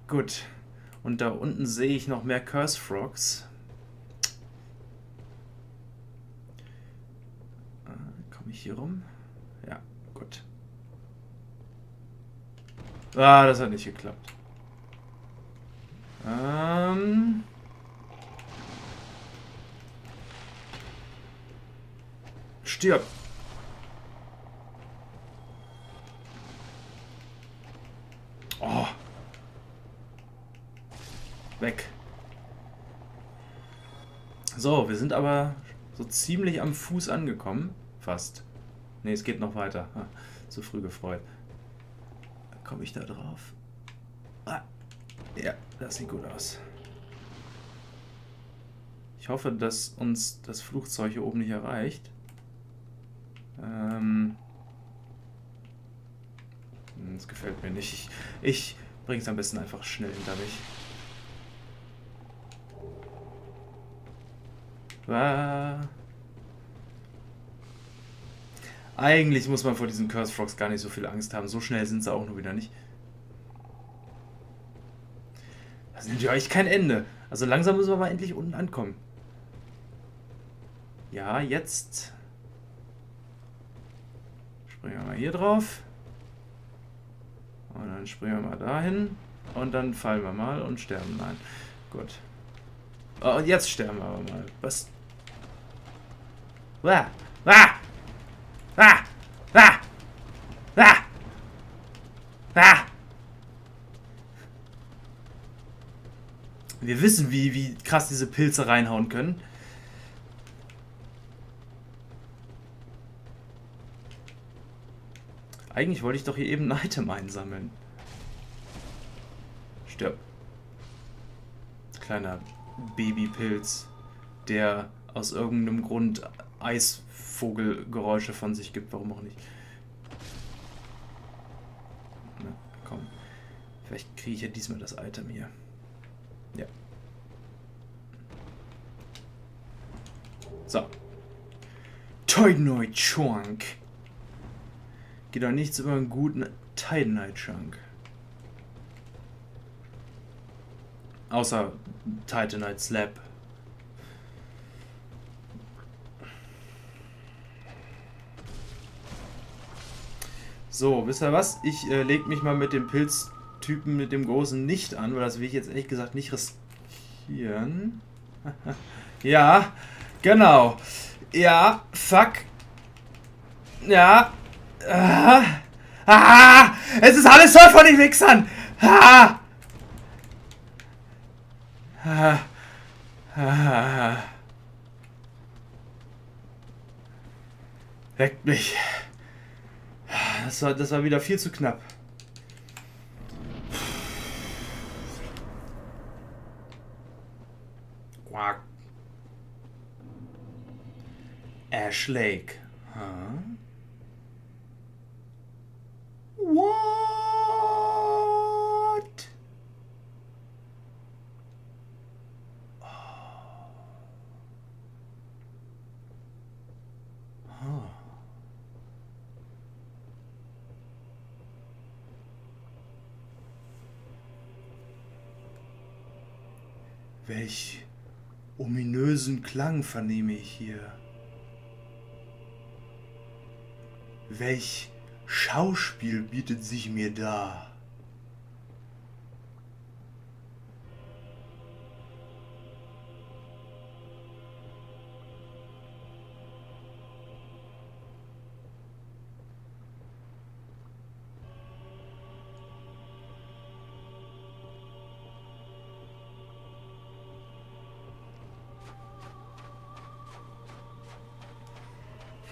Gut. Und da unten sehe ich noch mehr Cursed Frogs. Hier rum. Ja, gut. Ah, das hat nicht geklappt. Ähm. Stirb. Oh. Weg. So, wir sind aber so ziemlich am Fuß angekommen. Fast. Ne, es geht noch weiter. Ah, zu früh gefreut. Komme ich da drauf? Ah, ja, das sieht gut aus. Ich hoffe, dass uns das Flugzeug hier oben nicht erreicht. Ähm, das gefällt mir nicht. Ich, ich bringe es am besten einfach schnell hinter mich. Ah. Eigentlich muss man vor diesen Cursed Frogs gar nicht so viel Angst haben. So schnell sind sie auch nur wieder nicht. Das nimmt ja eigentlich kein Ende. Also langsam müssen wir mal endlich unten ankommen. Ja, jetzt. Springen wir mal hier drauf. Und dann springen wir mal dahin. Und dann fallen wir mal und sterben. Nein. Gut. Oh, und jetzt sterben wir aber mal. Was? Ah! Ah! Ah! Ah! Ah! Ah! Wir wissen, wie, wie krass diese Pilze reinhauen können. Eigentlich wollte ich doch hier eben ein Item einsammeln. Stirb. Kleiner Babypilz, der aus irgendeinem Grund Eis... Vogelgeräusche von sich gibt, warum auch nicht. Na, komm. Vielleicht kriege ich ja diesmal das Item hier. Ja. So. Titanite Chunk. Geht doch nichts über einen guten Titanite Chunk. Außer Titanite Slap. So, wisst ihr was? Ich äh, leg mich mal mit dem Pilztypen, mit dem Großen nicht an, weil das will ich jetzt ehrlich gesagt nicht riskieren. Ja, genau. Ja, fuck. Ja. Ah. Ah. Es ist alles voll von den Wichsern. Ah. Ah. Ah. Weckt mich. Das war, das war wieder viel zu knapp. Quack. Ash Lake. Huh? What? Oh. Huh. Welch ominösen Klang vernehme ich hier. Welch Schauspiel bietet sich mir dar.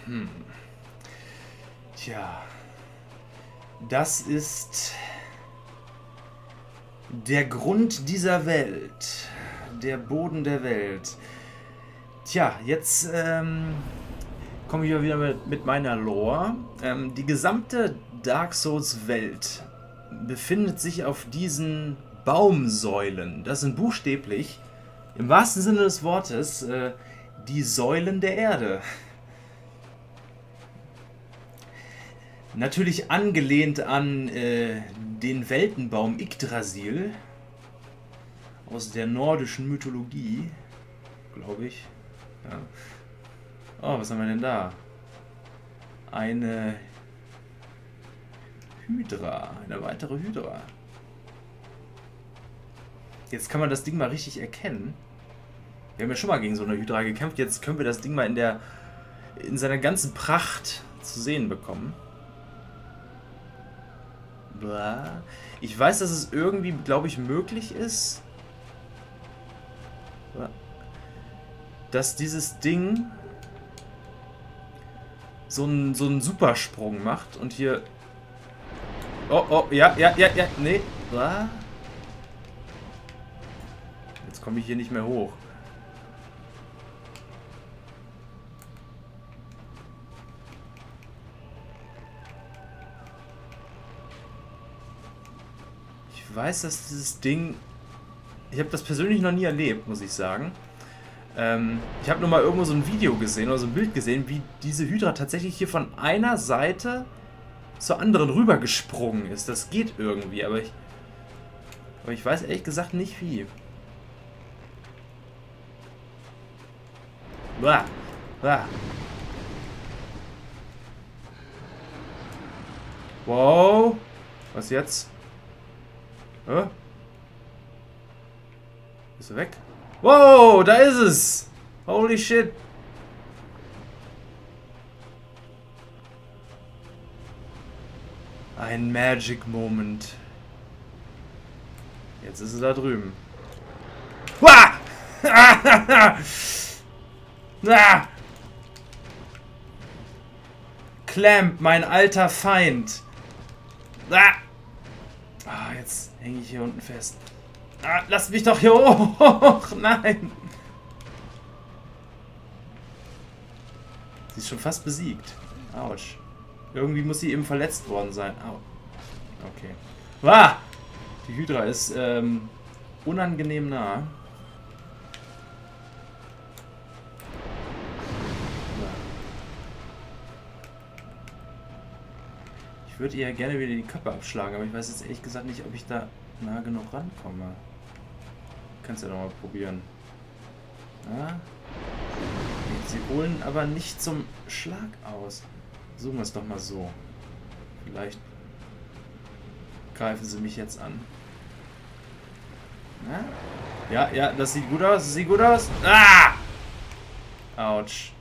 Hm. Tja, das ist der Grund dieser Welt, der Boden der Welt. Tja, jetzt ähm, komme ich wieder mit, mit meiner Lore. Ähm, die gesamte Dark Souls Welt befindet sich auf diesen Baumsäulen. Das sind buchstäblich, im wahrsten Sinne des Wortes, äh, die Säulen der Erde. Natürlich angelehnt an äh, den Weltenbaum Yggdrasil aus der nordischen Mythologie, glaube ich. Ja. Oh, was haben wir denn da? Eine Hydra, eine weitere Hydra. Jetzt kann man das Ding mal richtig erkennen. Wir haben ja schon mal gegen so eine Hydra gekämpft, jetzt können wir das Ding mal in, der, in seiner ganzen Pracht zu sehen bekommen. Ich weiß, dass es irgendwie, glaube ich, möglich ist, dass dieses Ding so einen, so einen Supersprung macht und hier... Oh, oh, ja, ja, ja, ja, nee. Jetzt komme ich hier nicht mehr hoch. Ich weiß, dass dieses Ding... Ich habe das persönlich noch nie erlebt, muss ich sagen. Ähm, ich habe nur mal irgendwo so ein Video gesehen oder so ein Bild gesehen, wie diese Hydra tatsächlich hier von einer Seite zur anderen rübergesprungen ist. Das geht irgendwie, aber ich... Aber ich weiß ehrlich gesagt nicht wie. Bah, bah. Wow! Was jetzt? Oh. Ist er weg? Wow, da ist es! Holy shit! Ein Magic Moment. Jetzt ist er da drüben. Wah! Ah! Clamp, mein alter Feind! Ah! Ah, jetzt hänge ich hier unten fest. Ah, lasst mich doch hier hoch! Nein! Sie ist schon fast besiegt. Autsch. Irgendwie muss sie eben verletzt worden sein. Au. Okay. Ah! Die Hydra ist ähm, unangenehm nah. Ich würde ihr ja gerne wieder die Köpfe abschlagen, aber ich weiß jetzt ehrlich gesagt nicht, ob ich da nah genug rankomme. Kannst ja noch mal probieren. Ja. Sie holen aber nicht zum Schlag aus. Suchen wir es doch mal so. Vielleicht greifen sie mich jetzt an. Na? Ja, ja, das sieht gut aus. Das sieht gut aus. Ah! Autsch.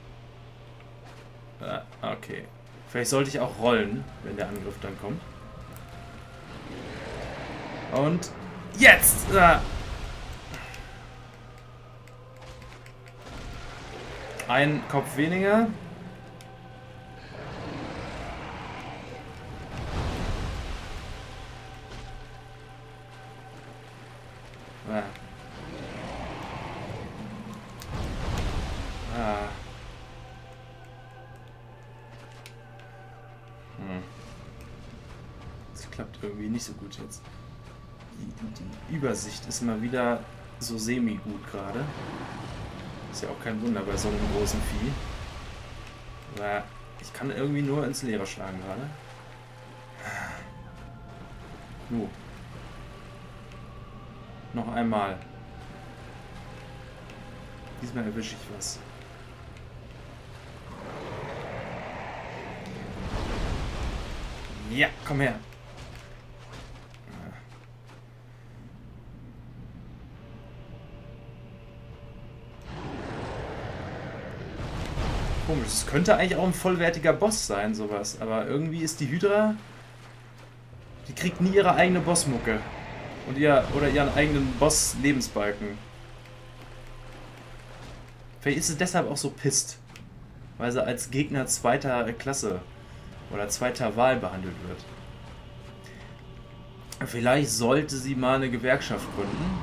Ah, okay. Vielleicht sollte ich auch rollen, wenn der Angriff dann kommt. Und jetzt! Ah! Ein Kopf weniger. Ah. Ah. Hm. Das klappt irgendwie nicht so gut jetzt. Die, die Übersicht ist mal wieder so semi-gut gerade. Ist ja auch kein Wunder bei so einem großen Vieh. Aber ich kann irgendwie nur ins Leere schlagen gerade. Nu. Noch einmal. Diesmal erwische ich was. Ja, komm her. Komisch, es könnte eigentlich auch ein vollwertiger Boss sein, sowas. Aber irgendwie ist die Hydra... Die kriegt nie ihre eigene Bossmucke. Und ihr, oder ihren eigenen Boss-Lebensbalken. Vielleicht ist sie deshalb auch so pisst. Weil sie als Gegner zweiter Klasse oder zweiter Wahl behandelt wird. Vielleicht sollte sie mal eine Gewerkschaft gründen.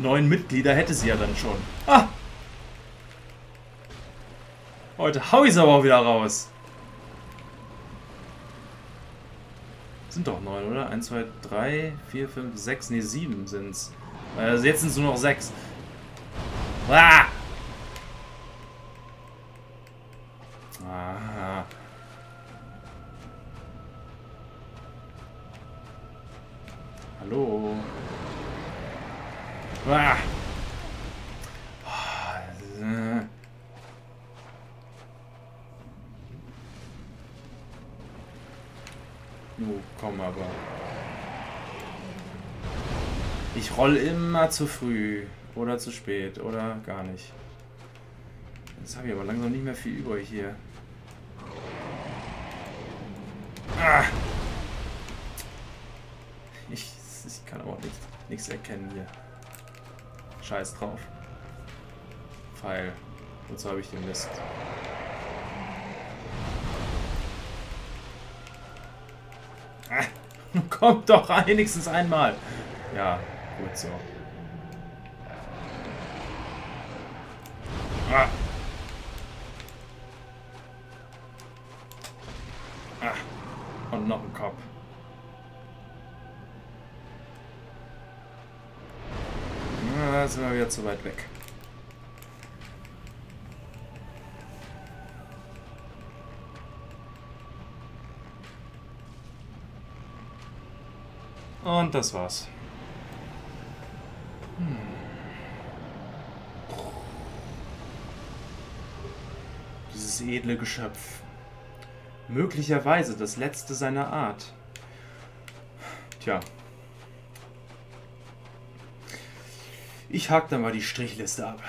Neun Mitglieder hätte sie ja dann schon. Ah! Heute hau ich es aber auch wieder raus. Sind doch neun, oder? eins, zwei, drei, vier, fünf, sechs. Ne, sieben sind es. Also jetzt sind es nur noch sechs. Ah! Aha. Hallo. Ah! Komm aber. Ich roll immer zu früh oder zu spät oder gar nicht. Jetzt habe ich aber langsam nicht mehr viel übrig hier. Ah. Ich, ich kann aber auch nicht, nichts erkennen hier. Scheiß drauf. Pfeil. Wozu habe ich den Mist? Kommt doch wenigstens einmal. Ja, gut so. Ah. Ah. Und noch ein Kopf. Ah, sind wir wieder zu weit weg. Und das war's. Hm. Dieses edle Geschöpf. Möglicherweise das letzte seiner Art. Tja. Ich hake dann mal die Strichliste ab.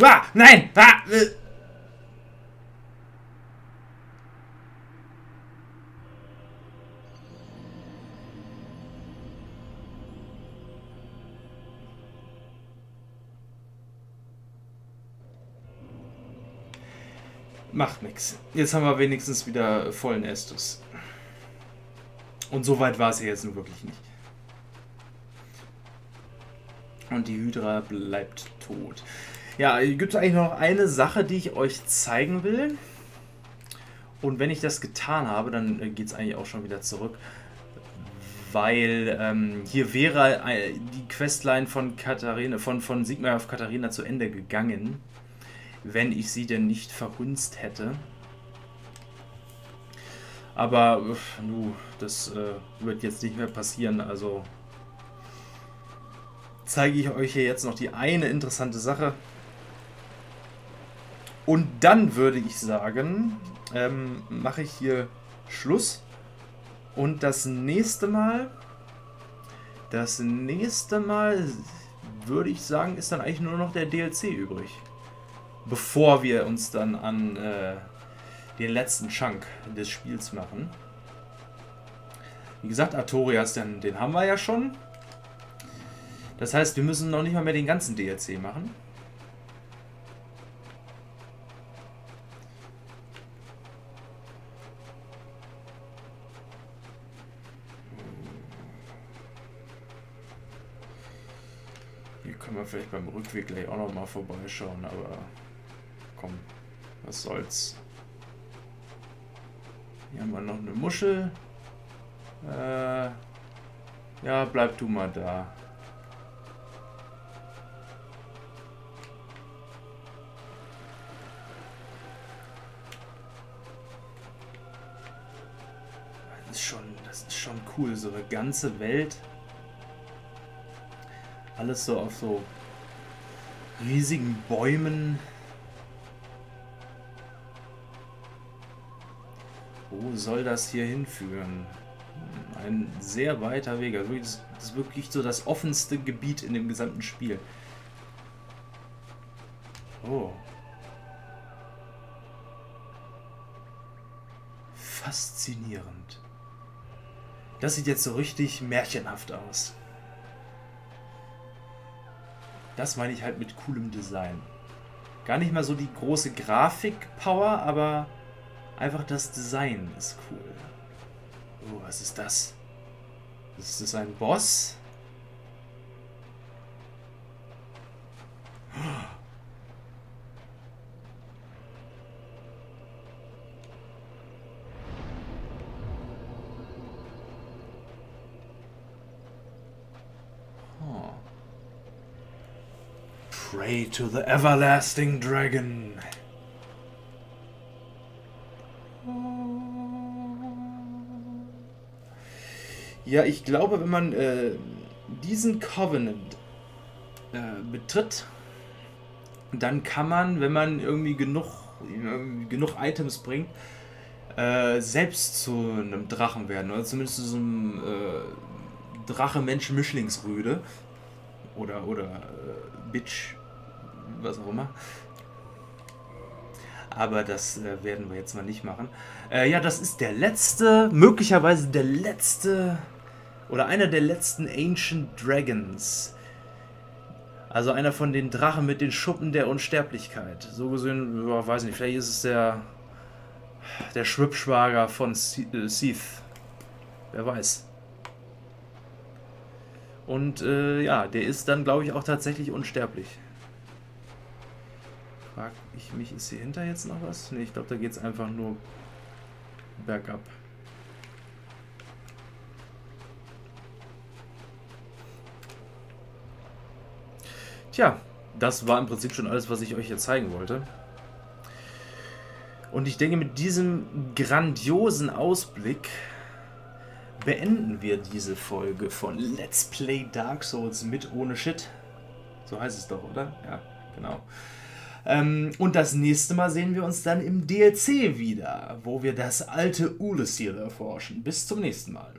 Ah, nein! Ah, äh. Macht nix. Jetzt haben wir wenigstens wieder vollen Estus. Und so weit war es ja jetzt nun wirklich nicht. Und die Hydra bleibt tot. Ja, gibt es eigentlich noch eine Sache, die ich euch zeigen will? Und wenn ich das getan habe, dann geht es eigentlich auch schon wieder zurück. Weil ähm, hier wäre äh, die Questline von Katarina, von, von Siegmeyer von Catarina zu Ende gegangen. Wenn ich sie denn nicht verhunzt hätte. Aber nu, das äh, wird jetzt nicht mehr passieren. Also zeige ich euch hier jetzt noch die eine interessante Sache, Und dann würde ich sagen, ähm, mache ich hier Schluss. Und das nächste Mal, das nächste Mal, würde ich sagen, ist dann eigentlich nur noch der D L C übrig. Bevor wir uns dann an äh, den letzten Chunk des Spiels machen. Wie gesagt, Artorias, den, den haben wir ja schon. Das heißt, wir müssen noch nicht mal mehr den ganzen D L C machen. Vielleicht beim Rückweg gleich auch noch mal vorbeischauen, aber komm, was soll's. Hier haben wir noch eine Muschel. Äh, ja, bleib du mal da. Das ist schon, das ist schon cool, so eine ganze Welt. Alles so auf so riesigen Bäumen. Wo soll das hier hinführen? Ein sehr weiter Weg. Also das ist wirklich so das offenste Gebiet in dem gesamten Spiel. Oh. Faszinierend. Das sieht jetzt so richtig märchenhaft aus. Das meine ich halt mit coolem Design. Gar nicht mal so die große Grafik-Power, aber einfach das Design ist cool. Oh, was ist das? Ist das ein Boss? Pray to the everlasting dragon. Ja, ich glaube, wenn man äh, diesen Covenant äh, betritt, dann kann man, wenn man irgendwie genug, äh, genug Items bringt, äh, selbst zu einem Drachen werden. Oder zumindest zu so einem äh, Drache-Mensch-Mischlingsrüde. Oder, oder äh, Bitch. Was auch immer. Aber das äh, werden wir jetzt mal nicht machen. Äh, ja, das ist der letzte, möglicherweise der letzte oder einer der letzten Ancient Dragons. Also einer von den Drachen mit den Schuppen der Unsterblichkeit. So gesehen, ja, weiß nicht, vielleicht ist es der, der Schwippschwager von Seath. Wer weiß. Und äh, ja, der ist dann, glaube ich, auch tatsächlich unsterblich. Frag ich mich, ist hier hinter jetzt noch was? Ne, ich glaube, da geht es einfach nur bergab. Tja, das war im Prinzip schon alles, was ich euch hier zeigen wollte. Und ich denke, mit diesem grandiosen Ausblick beenden wir diese Folge von Let's Play Dark Souls mit ohne Shit. So heißt es doch, oder? Ja, genau. Ähm, und das nächste Mal sehen wir uns dann im D L C wieder, wo wir das alte Ulysses erforschen. Bis zum nächsten Mal.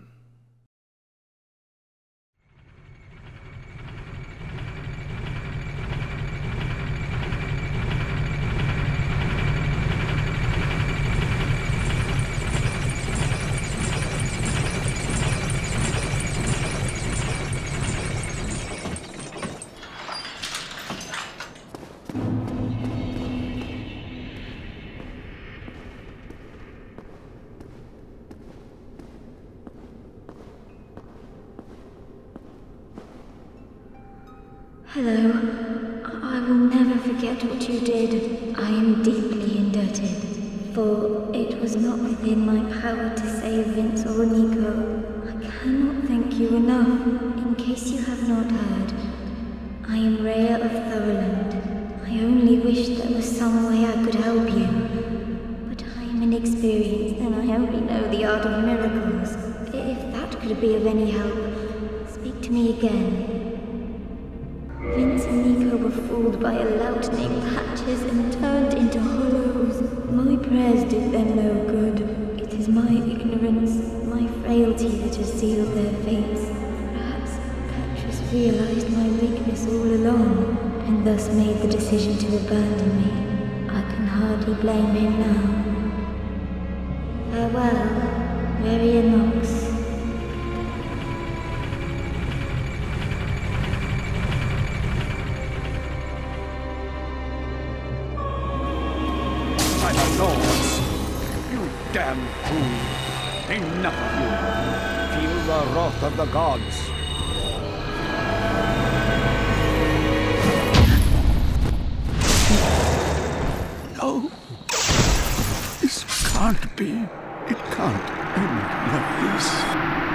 Be of any help, speak to me again. Vince and Nico were fooled by a lout named Patches and turned into hollows. My prayers did them no good. It is my ignorance, my frailty that has sealed their fates. Perhaps Patches realized my weakness all along, and thus made the decision to abandon me. I can hardly blame him now. Farewell, Varian Knox. Enough of you. Feel the wrath of the gods. No. This can't be. It can't end like this.